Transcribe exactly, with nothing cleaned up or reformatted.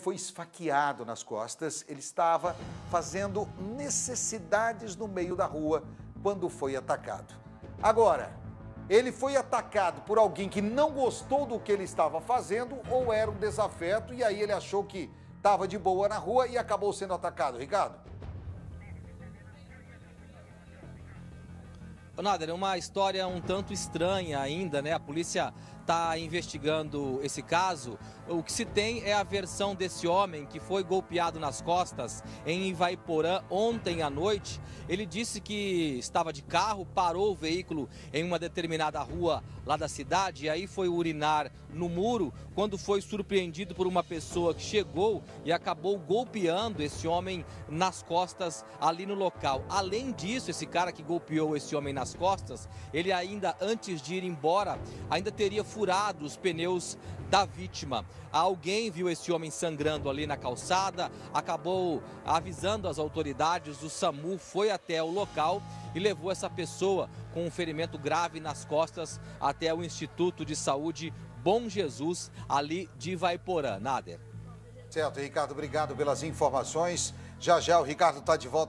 Foi esfaqueado nas costas, ele estava fazendo necessidades no meio da rua quando foi atacado. Agora, ele foi atacado por alguém que não gostou do que ele estava fazendo ou era um desafeto e aí ele achou que estava de boa na rua e acabou sendo atacado. Ricardo? Nader, é uma história um tanto estranha ainda, né? A polícia está investigando esse caso. O que se tem é a versão desse homem que foi golpeado nas costas em Ivaiporã ontem à noite. Ele disse que estava de carro, parou o veículo em uma determinada rua lá da cidade e aí foi urinar no muro quando foi surpreendido por uma pessoa que chegou e acabou golpeando esse homem nas costas ali no local. Além disso, esse cara que golpeou esse homem nas costas, ele ainda, antes de ir embora, ainda teria furado os pneus da vítima. Alguém viu esse homem sangrando ali na calçada, acabou avisando as autoridades, o SAMU foi até o local e levou essa pessoa com um ferimento grave nas costas até o Instituto de Saúde Bom Jesus, ali de Ivaiporã. Nader. Certo, Ricardo, obrigado pelas informações. Já já o Ricardo está de volta.